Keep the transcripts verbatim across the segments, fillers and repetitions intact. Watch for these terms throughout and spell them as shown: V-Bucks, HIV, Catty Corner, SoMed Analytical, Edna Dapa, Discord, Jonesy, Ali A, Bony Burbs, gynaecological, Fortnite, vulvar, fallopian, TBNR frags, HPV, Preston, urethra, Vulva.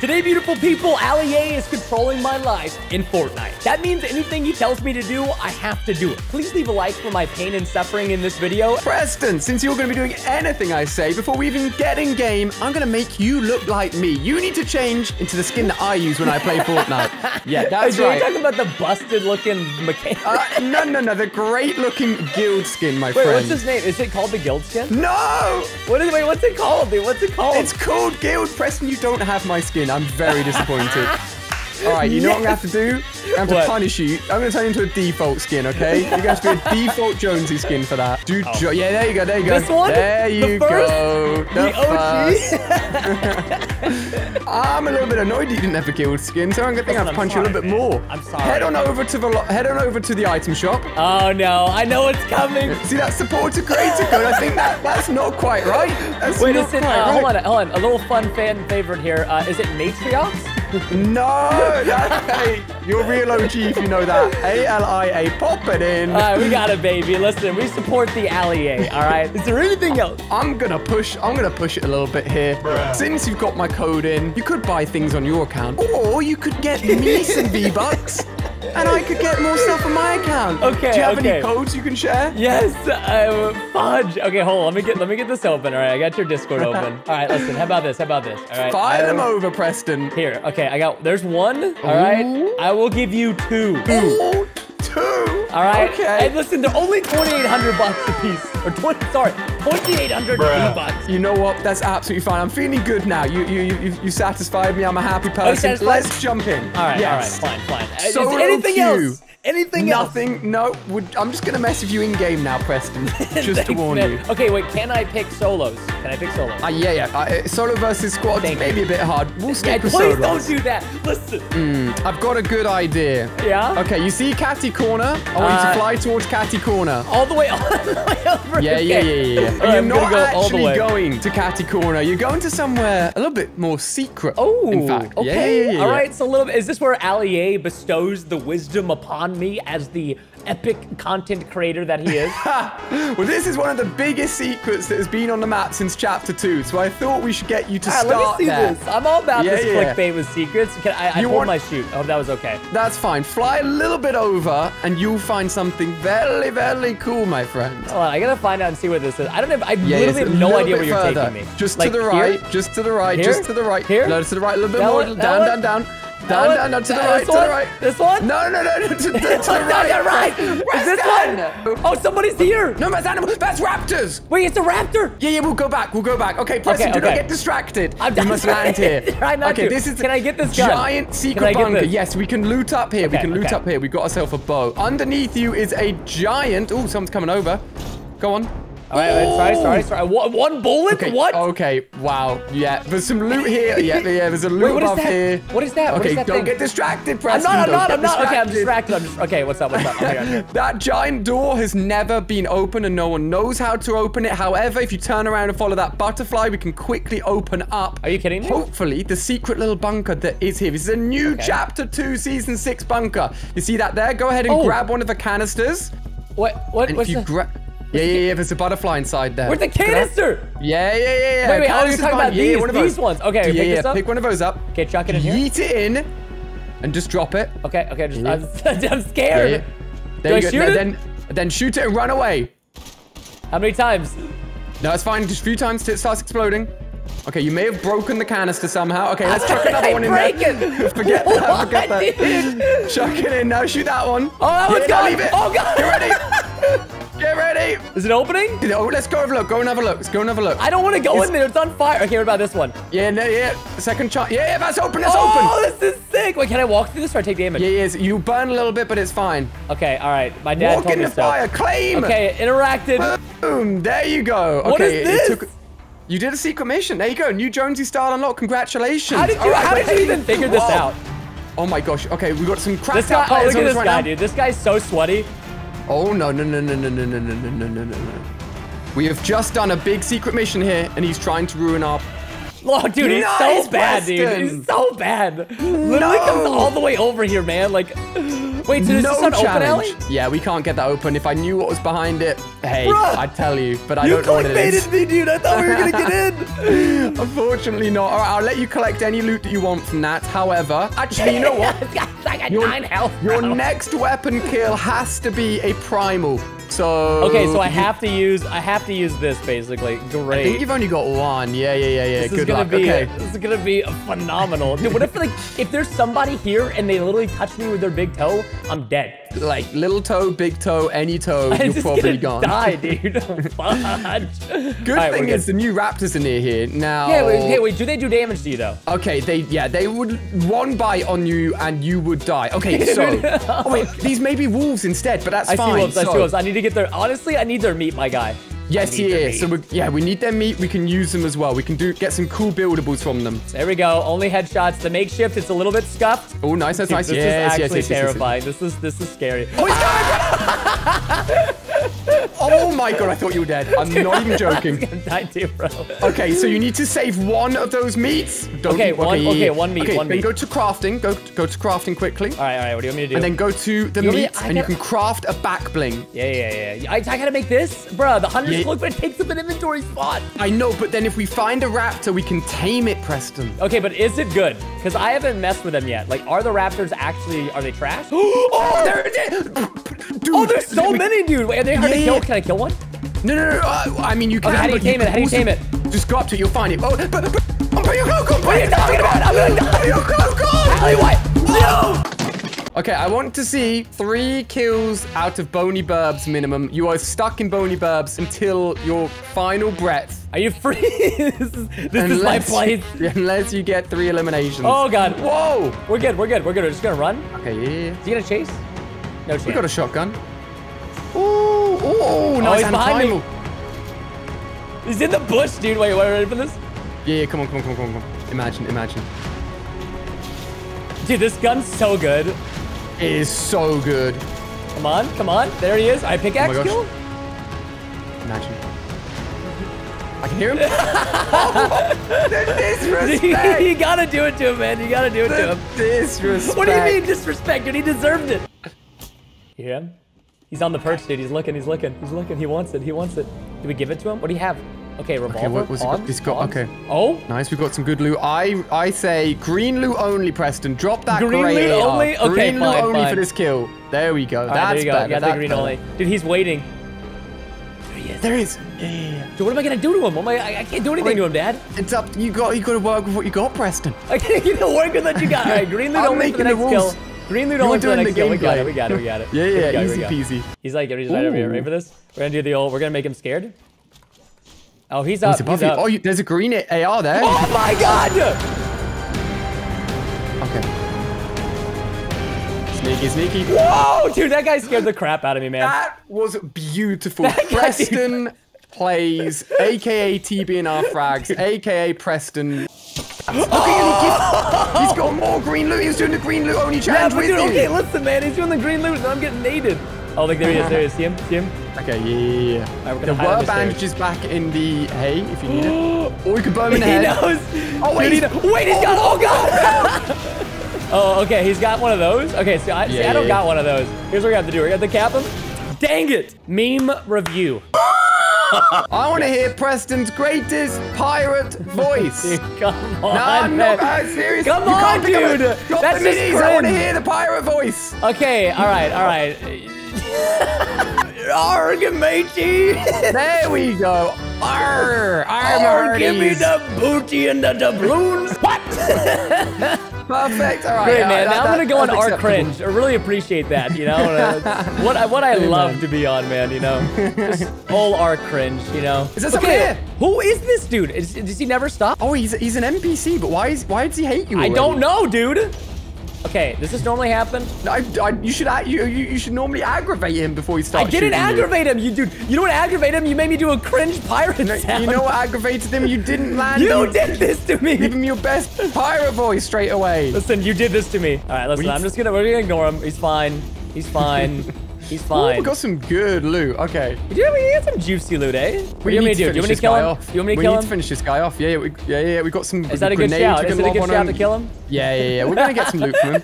Today, beautiful people, Ali A is controlling my life in Fortnite. That means anything he tells me to do, I have to do it. Please leave a like for my pain and suffering in this video. Preston, since you're going to be doing anything I say before we even get in game, I'm going to make you look like me. You need to change into the skin that I use when I play Fortnite. Yeah, that's right. Are you talking about the busted-looking mechanic? Uh, no, no, no, the great-looking guild skin, my wait, friend. Wait, what's his name? Is it called the guild skin? No! What is, wait, what's it called, dude? What's it called? It's called guild. Preston, you don't have my skin. I'm very disappointed. All right, you know yes. what I'm going to have to do? I'm going to punish you. I'm going to turn you into a default skin, okay? You're going to have to be a default Jonesy skin for that. Do oh. jo yeah, there you go, there you go. This one? There you the first, go. The, the O G? I'm a little bit annoyed you didn't have a guild skin, so I'm going to think I'll punch sorry, you a little bit man. more. I'm sorry. Head on, over to the head on over to the item shop. Oh, no. I know what's coming. See, that supporter creator code. I think that that's not quite right. That's Wait a second. Uh, right. Hold on, hold on. A little fun fan favorite here. Uh, is it Matriox? No, that's, hey, you're real O G if you know that. A L I A, pop it in. All right, we got it, baby. Listen, we support the Ali A, all right? Is there anything else? I'm going to push, I'm going to push it a little bit here. Bruh. Since you've got my code in, you could buy things on your account, or you could get me some V-Bucks. And I could get more stuff on my account. Okay. Do you have okay. any codes you can share? Yes. Uh, fudge. Okay, hold on. Let me get let me get this open. All right, I got your Discord open. All right, listen. How about this? How about this? All right. Fire them over, Preston. Here. Okay, I got. There's one. All right. Ooh. I will give you two. Ooh. Two. All right. Okay. And listen, they're only twenty-eight hundred bucks a piece. Or twenty. Sorry. twenty-eight hundred V-Bucks. You know what? That's absolutely fine. I'm feeling good now. You you you you satisfied me. I'm a happy person. Let's jump in. All right, yes. all right, fine, fine. So Is anything Q. else? Anything Nothing, else? Nothing. No. Would, I'm just gonna mess with you in game now, Preston. Just Thanks, to warn man. you. Okay, wait. Can I pick solos? Can I pick solos? Uh, yeah, yeah. Uh, solo versus squads maybe a bit hard. We'll stick with solos. Please don't do that. Listen. Mm, I've got a good idea. Yeah. Okay. You see Catty Corner? I want uh, you to fly towards Catty Corner. All the way, all the way over. Yeah, yeah, yeah, yeah. yeah. Right, you're I'm not go actually going to Catty Corner. You're going to somewhere a little bit more secret. Oh. In fact. Okay. Yeah, yeah, yeah, yeah. All right. So a little bit. Is this where Ali A bestows the wisdom upon me as the epic content creator that he is? Well, this is one of the biggest secrets that has been on the map since chapter two, so I thought we should get you to all start let me see there. This. I'm all about yeah, this yeah. click famous secrets. Can I, I pulled want... my shoot. I hope that was okay. That's fine. Fly a little bit over, and you'll find something very, very cool, my friend. Hold on, I gotta find out and see where this is. I don't have, I yeah, literally have no idea where you're further. taking me. Just like to the right, here? just to the right, here? just to the right. Here? No, to the right, a little bit that more, one, down, down, down, down. Down, down, down, to the right, to the right. This one? No, no, no, no, to, to, to the right. To the right. Is this one? Oh, somebody's here. No, that's animals. That's raptors. Wait, it's a raptor. Yeah, yeah, we'll go back. We'll go back. Okay, Preston, okay, do okay. not get distracted. I'm you must land here. Okay, to. this is Can I get this gun? Giant secret bunker. This? Yes, we can loot up here. Okay, we can loot okay. up here. We got ourselves a bow. Underneath you is a giant. Oh, someone's coming over. Go on. All right, wait, sorry, sorry, sorry. One, one bullet? Okay. What? Okay, wow. Yeah, there's some loot here. Yeah, yeah there's a loot wait, above here. What is that? What okay, is that don't thing? get distracted, Preston. I'm not, I'm don't not, I'm not. Okay, I'm distracted. I'm just, okay, what's up, what's up? Okay, okay. That giant door has never been opened and no one knows how to open it. However, if you turn around and follow that butterfly, we can quickly open up. Are you kidding me? Hopefully, the secret little bunker that is here. This is a new okay. chapter two, season six bunker. You see that there? Go ahead and oh. grab one of the canisters. What? What? And what's if you grab... Yeah, yeah, yeah, there's a butterfly inside there. Where's the canister? Yeah, yeah, yeah, yeah. Wait, wait, I was talking about these, yeah, one these ones. Okay, yeah, pick yeah, this up. Pick one of those up. Okay, chuck it in here. Yeet it in and just drop it. Okay, okay, just, yeah. I'm, I'm scared. Yeah, yeah. There Do you I go. Shoot no, it? Then, then shoot it and run away. How many times? No, it's fine. Just a few times till it starts exploding. Okay, you may have broken the canister somehow. Okay, let's chuck another one in there. It. Forget what? that, forget that. Chuck it in, now shoot that one. Oh, that one's gone. Leave it. Oh, God. You ready? Get ready! Is it opening? Oh, let's go have a look. Go and have a look. Let's go and have a look. I don't want to go it's... in there. It's on fire. Okay, what about this one? Yeah, no, yeah. Second shot. Yeah, yeah, that's open. That's oh, open. Oh, this is sick. Wait, can I walk through this or I take damage? Yeah, yeah. You burn a little bit, but it's fine. Okay, all right. My dad walk told me so. Walk in the fire. Claim. Okay, interacted. Boom. There you go. Okay, what is this? It took... You did a secret mission. There you go. New Jonesy style unlocked. Congratulations. How did you, right, how did you even figure this Whoa. out? Oh, my gosh. Okay, we got some cracked out players. Look at this right guy, now. dude. This guy's so sweaty. Oh, no, no, no, no, no, no, no, no, no, no, no. We have just done a big secret mission here, and he's trying to ruin our... Oh, dude, it's nice, so bad, Preston. dude. It's so bad. Literally no. comes all the way over here, man. Like, wait, so is no this an open alley? Yeah, we can't get that open. If I knew what was behind it, hey, Bruh, I'd tell you, but I you don't know what it is. You clickbaited me, dude. I thought we were going to get in. Unfortunately not. All right, I'll let you collect any loot that you want from that. However, actually, you know what? I got your, nine health, bro. Your next weapon kill has to be a primal. So okay, so I have to use I have to use this basically. Great. I think you've only got one. Yeah, yeah, yeah, yeah. This Good is gonna luck. Be, okay. This is gonna be phenomenal, dude. What if like if there's somebody here and they literally touch me with their big toe, I'm dead. Like little toe, big toe, any toe, I'm you're probably gone. Die, dude. Good right, thing is good. the new raptors in here here now. Yeah, wait, hey, wait. Do they do damage to you though? Okay, they yeah they would one bite on you and you would die. Okay, so oh wait, these may be wolves instead, but that's I fine. See wolves, so. I see wolves. I need to get their honestly. I need their meat, my guy. Yes, yeah. So we, yeah, we need their meat. We can use them as well. We can do get some cool buildables from them. There we go. Only headshots. The makeshift. It's a little bit scuffed. Oh, nice, that's nice. This yes, is actually yes, yes, yes, terrifying. Yes, yes, yes. This is this is scary. Oh, he's coming! Oh my god, I thought you were dead. I'm dude, not even joking. I'm gonna die too, bro. Okay, so you need to save one of those meats. Don't okay, eat, one, okay, okay, one meat. Okay, one then meat. go to crafting. Go go to crafting quickly. All right, all right. What do you want me to do? And then go to the you meat, me, and gotta... you can craft a back bling. Yeah, yeah, yeah. I, I gotta make this, bro. The hundred. Look, but it takes up an inventory spot. I know, but then if we find a raptor, we can tame it, Preston. Okay, but is it good? Because I haven't messed with them yet. Like, are the raptors actually, are they trash? Oh, they're, they're, dude. Oh, there's so we, many, dude. Wait, are they hard yeah, to kill? Yeah. Can I kill one? No, no, no, no. Uh, I mean, you can. Oh, how do you tame it? How do you tame it? Just go up to it, you'll find it. Oh, but, but, but, I'm going to go, what are you talking about? I'm going to go, go, go. No. Okay, I want to see three kills out of Bony Burbs minimum. You are stuck in Bony Burbs until your final breath. Are you free? this is, this unless, is my place. Unless you get three eliminations. Oh, God. Whoa. We're good. We're good. We're good. We're just going to run. Okay, yeah, yeah. Is he going to chase? No chance. We got a shotgun. Ooh, ooh, oh, nice. He's behind me. He's in the bush, dude. Wait, wait, ready for this? Yeah, yeah, come on, come on, come on, come on. Imagine, imagine. Dude, this gun's so good. It is so good. Come on, come on. There he is. I pickaxe oh kill. Imagine. I can hear him. oh, the disrespect. You gotta do it to him, man. You gotta do it the to him. Disrespect. What do you mean disrespect, dude? He deserved it. You hear him? He's on the perch, dude. He's looking. He's looking. He's looking. He wants it. He wants it. Do we give it to him? What do you have? Okay, revolver. Okay, what was it? He's got, okay. Oh, nice. We've got some good loot. I, I say green loot only, Preston. Drop that green gray loot A R. Only. Okay, green fine, loot only fine. for this kill. There we go. All That's right, there you go. better. Yeah, That's green better. only. Dude, he's waiting. There he is. There he is. Yeah, yeah, yeah. Dude, what am I gonna do to him? What am I, I can't do anything Wait, to him, Dad. It's up. You got. You got to work with what you got, Preston. I can't even work with what you got. All right, green loot only for the next the kill. Green loot only for the next the kill. We got it. We got it. We got it. Yeah, yeah. Easy peasy. He's like, he's right over here. Ready for this? We're gonna do the old. We're gonna make him scared. Oh, he's up. He's above he's up. You. Oh, you, there's a green A R there. Oh my God! Okay. Sneaky, sneaky. Whoa, dude, that guy scared the crap out of me, man. That was beautiful. That Preston guy, plays, aka T B N R frags, aka Preston. Look at oh! him. He's got more green loot. He's doing the green loot only challenge yeah, with dude, you. Okay, listen, man. He's doing the green loot, and I'm getting naded. Oh, look, there he is. There he is. See him? See him? Okay, yeah, yeah, yeah. Right, we're there were bandages back in the hay, if you need it. Or you could burn him in the head. He knows. Oh, wait. Dude, he wait, he's oh, got... Oh, God. oh, okay. He's got one of those. Okay, so I, yeah, see, yeah, I don't yeah. got one of those. Here's what we have to do. We have to cap him. Dang it. Meme review. I want to hear Preston's greatest pirate voice. dude, come on, No, I'm man. not I'm serious. Come you on, dude. A, That's just cringe. I want to hear the pirate voice. Okay, all right, all right. Arr, give me cheese. There we go. Arr, arr, arr give me the booty and the doubloons. What? Perfect. All right. Great, man. Now I'm going to go on Arr Cringe. I really appreciate that, you know? what I, what I love to be on, man, you know? Just all Arr Cringe, you know? Is this okay? Who is this dude? Is, does he never stop? Oh, he's, he's an N P C, but why, is, why does he hate you already? I don't know, dude. Okay, does this normally happen? No, I, I, you should you, you should normally aggravate him before he starts. I didn't aggravate you. him, you dude. You know what aggravate him? You made me do a cringe pirate no, sound. You know what aggravated him? You didn't land. you him. did this to me. Give him your best pirate voice straight away. Listen, you did this to me. All right, listen. I'm just gonna we're gonna ignore him. He's fine. He's fine. He's fine. Ooh, we got some good loot. Okay. We did, we had some juicy loot, eh? What do you want me to do? Do you want me to kill him? Off. You want me to kill him? We need to finish this guy off. Yeah, yeah, we, yeah, yeah. We got some. Is that a good shout? Is it a good shout to kill him? Yeah, yeah, yeah. We're gonna get some loot from him.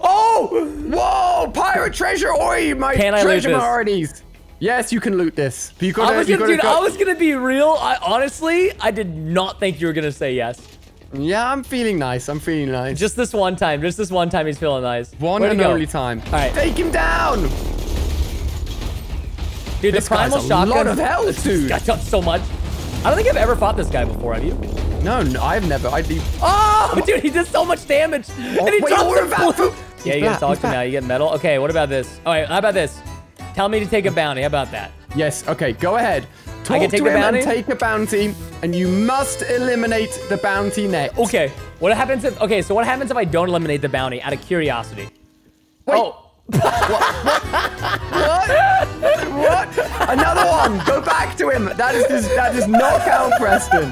Oh! Whoa! Pirate treasure! Oi, my treasure priorities. Yes, you can loot this. You gotta, I was gonna, you gotta, dude, go. I was gonna be real. I honestly, I did not think you were gonna say yes. Yeah, I'm feeling nice. I'm feeling nice. Just this one time. Just this one time, he's feeling nice. One and only time. All right, take him down. Dude, this the primal shotgun. A lot of health, dude. Got up so much. I don't think I've ever fought this guy before. Have you? No, no, I've never. I'd be. Oh, but dude, he did so much damage. Oh, and he wait, dropped the Yeah, you get talk to him now. You get metal. Okay, what about this? All right, how about this? Tell me to take a bounty. How about that? Yes. Okay, go ahead. Talk I can take to him a bounty? and take a bounty, and you must eliminate the bounty next. Okay. What happens if... Okay, so what happens if I don't eliminate the bounty out of curiosity? Wait. Oh. what? What? What? What? Another one. Go back to him. That is just, that does not count, Preston.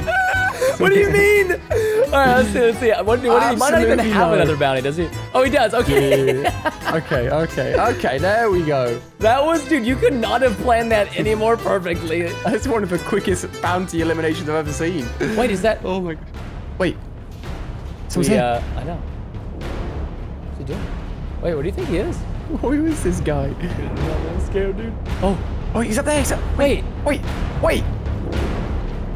What do you mean? All right, let's see. Let's see. What, what do you, might not even have another bounty, does he? Oh, he does. Okay. Yeah. Okay, okay, okay. There we go. That was, dude, you could not have planned that any more perfectly. That's one of the quickest bounty eliminations I've ever seen. Wait, is that? Oh, my God. Wait. Someone's here. Uh, I know. What's he doing? Wait, what do you think he is? Who is this guy? I'm scared, dude. Oh. Oh, he's up there. He's up. Wait, wait, wait.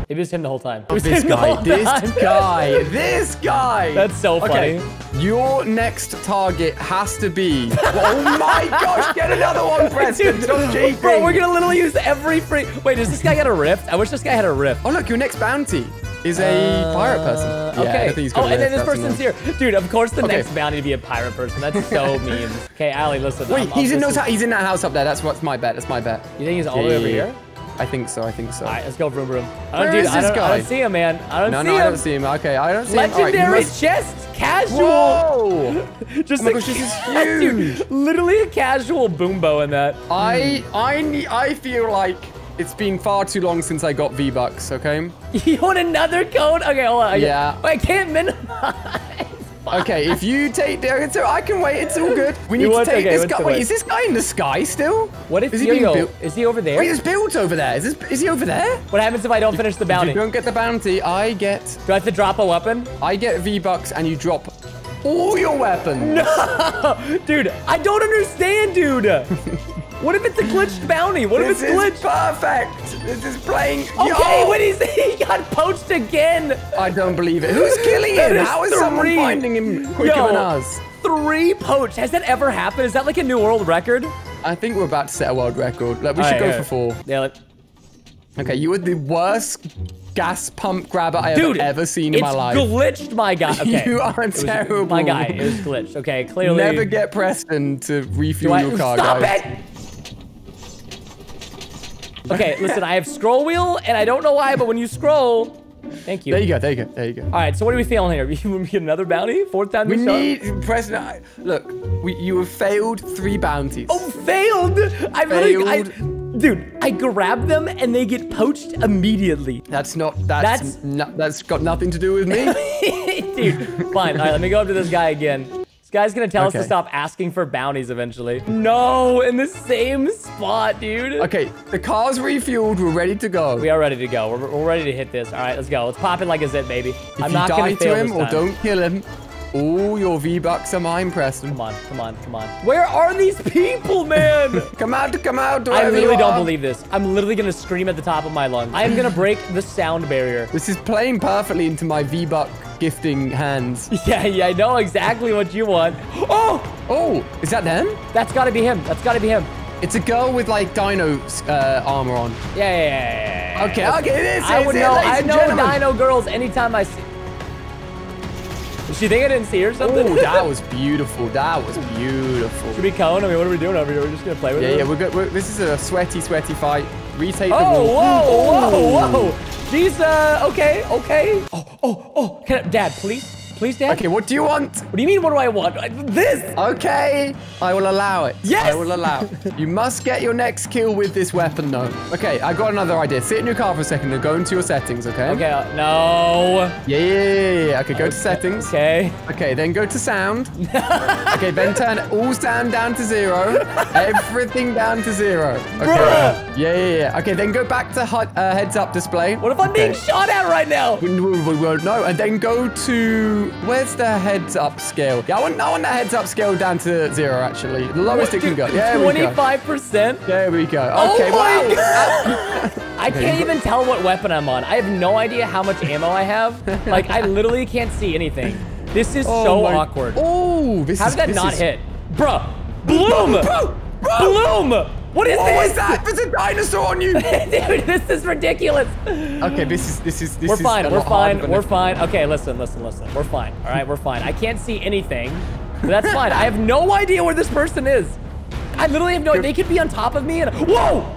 It was him the whole time. It was this guy, this time. guy, this guy. That's so funny. Okay. Your next target has to be. Oh my gosh, get another one, Preston. Dude, bro, we're gonna literally use every free. Wait, does this guy got a rift? I wish this guy had a rift. Oh look, your next bounty is a uh, pirate person. Okay. Yeah, I think he's got oh, a rift. And then this person's here, dude. Of course, the okay. next bounty to be a pirate person. That's so mean. Okay, Ali, listen. Wait, I'm, he's I'm, in those. He's in that house up there. That's what's my bet. That's my bet. You think he's all the way over here? I think so, I think so. All right, let's go, vroom, vroom. Oh, Where dude, is this I don't, guy? I don't see him, man. I don't no, see no, him. No, no, I don't see him. Okay, I don't see Legendary him. Legendary right, must... chest, casual. Whoa. Just oh my gosh, this is huge. Dude, literally a casual boombo in that. I, I, I feel like it's been far too long since I got V-Bucks, okay? You want another code? Okay, hold on. Yeah. I can't minimize. Okay, if you take the... So I can wait. It's all good. We need to take this guy. Wait, is this guy in the sky still? What if Yo-Yo... Is he over there? Wait, there's built over there. Is this? Is he over there? What happens if I don't finish the bounty? If you don't get the bounty, I get... Do I have to drop a weapon? I get V-Bucks and you drop all your weapons. No! Dude, I don't understand, dude. What if it's a glitched bounty? What if it's glitched? This is perfect. This is playing. Okay, what is he? He got poached again. I don't believe it. Who's killing him? How is someone finding him quicker than us? Three poached. Has that ever happened? Is that like a new world record? I think we're about to set a world record. Like, we should go for four. Yeah. Like... Okay, you were the worst gas pump grabber I have ever seen in my life. Dude, it's glitched, my guy. Okay. You are terrible. My guy is glitched. Okay, clearly. Never get Preston to refuel your car, guys. Stop it! Okay, listen, I have scroll wheel, and I don't know why, but when you scroll... Thank you. There you go, there you go, there you go. All right, so what are we feeling here? We get another bounty? Fourth time we shot? We need... Preston, look, we, you have failed three bounties. Oh, failed? I really... I, dude, I grab them, and they get poached immediately. That's not... That's... That's, no, that's got nothing to do with me. Dude, fine. All right, let me go up to this guy again. This guy's gonna tell okay. us to stop asking for bounties eventually. No, in the same spot, dude. Okay, the car's refueled. We're ready to go. We are ready to go. We're, we're ready to hit this. All right, let's go. Let's pop it like a zip, baby. If I'm not gonna fail this time. If you die to him or don't kill him, all your V-Bucks are mine, Preston. Come on, come on, come on. Where are these people, man? Come out, come out. I really don't believe this. I'm literally gonna scream at the top of my lungs. I am gonna break the sound barrier. This is playing perfectly into my V-Buck gifting hands. Yeah, yeah, I know exactly what you want. Oh! Oh, is that them? That's gotta be him. That's gotta be him. It's a girl with like dino uh, armor on. Yeah, yeah, yeah, yeah. Okay, okay, it is. I would know. I know dino girls anytime I see. Did she think I didn't see or something? Oh, that was beautiful. That was beautiful. Should we count? I mean, what are we doing over here? We're just gonna play with it. Yeah, yeah, we're good. We're, this is a sweaty, sweaty fight. Retake oh, the wall. Oh, whoa, whoa, whoa. These, uh, okay, okay. Oh, oh, oh. Can I, Dad, please, Please, Dad. Okay, what do you want? What do you mean, what do I want? This! Okay, I will allow it. Yes! I will allow it. You must get your next kill with this weapon, though. Okay, I got another idea. Sit in your car for a second and go into your settings, okay? Okay, uh, no. Yeah, yeah, yeah, yeah. Okay, go okay. to settings. Okay. Okay, then go to sound. Okay, then turn all sound down to zero. Everything down to zero. Okay. Bruh. Yeah, yeah, yeah. Okay, then go back to uh, heads-up display. What if I'm okay. being shot at right now? We, we, we won't know. And then go to... Where's the heads-up scale? Yeah, I want, I want that heads-up scale down to zero, actually. The lowest what, it can go. There twenty-five percent? We go. There we go. Okay, oh my wow. God. I can't even tell what weapon I'm on. I have no idea how much ammo I have. Like, I literally can't see anything. This is oh so my. awkward. Oh, this How is... How did that not is... hit? Bruh. Bloom. Bro, bro. Bloom. What is what this? What was that? There's a dinosaur on you. Dude, this is ridiculous. Okay, this is, this is, this we're is. Fine, we're fine, we're fine. Okay, listen, listen, listen. We're fine. All right, we're fine. I can't see anything, but that's fine. I have no idea where this person is. I literally have no idea. They could be on top of me and, whoa.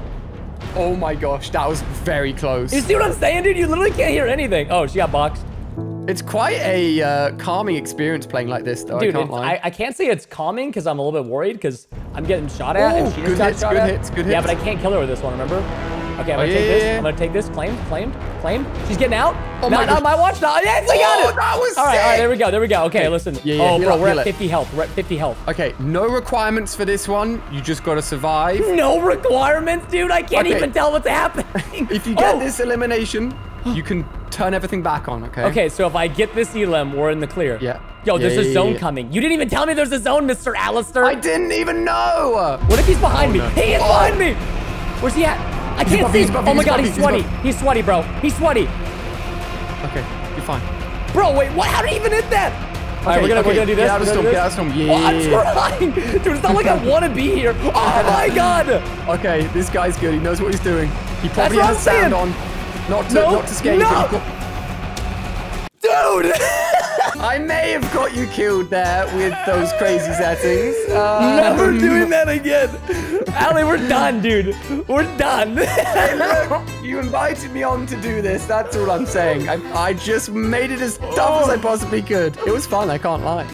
Oh my gosh, that was very close. You see what I'm saying, dude? You literally can't hear anything. Oh, she got boxed. It's quite a uh, calming experience playing like this, though. Dude, I can't it, lie. I, I can't say it's calming because I'm a little bit worried because I'm getting shot at. Ooh, and she just got hits, shot good at. hits, good hits. Yeah, but I can't kill her with this one, remember? Okay, I'm going to oh, take yeah, this. Yeah. I'm going to take this. Claimed, claimed, claimed. She's getting out. Oh, not my, on my watch. Not, yes, I got oh, it. That was all right, sick. All right, there we go. There we go. Okay, okay. listen. Yeah, yeah, oh, bro, up, we're at fifty it. health. We're at fifty health. Okay, no requirements for this one. You just got to survive. No requirements, dude. I can't okay. even tell what's happening. If you get oh. this elimination, you can turn everything back on, okay? Okay, so if I get this Elim, we're in the clear. Yeah. Yo, there's yeah, a zone yeah, yeah. coming. You didn't even tell me there's a zone, Mister Alistair. I didn't even know. What if he's behind oh, me? No. He is oh. behind me. Where's he at? I he's can't buffy, see. Buffy, oh my God, buffy, he's sweaty. He's, he's sweaty, bro. He's sweaty. Okay, you're fine. Bro, wait, what? How did he even hit that? Okay, All right, we're gonna, okay. we're gonna do this. Get out of storm, get out of storm. Yeah. Oh, I'm trying. Dude, it's not like I want to be here. Oh my God. Okay, this guy's good. He knows what he's doing. He probably has sound on. Not to, no, not to scare you, no. Dude! I may have got you killed there with those crazy settings. Um, Never doing that again. Ali, we're done, dude. We're done. Hey, look, you invited me on to do this. That's all I'm saying. I, I just made it as tough oh. as I possibly could. It was fun, I can't lie.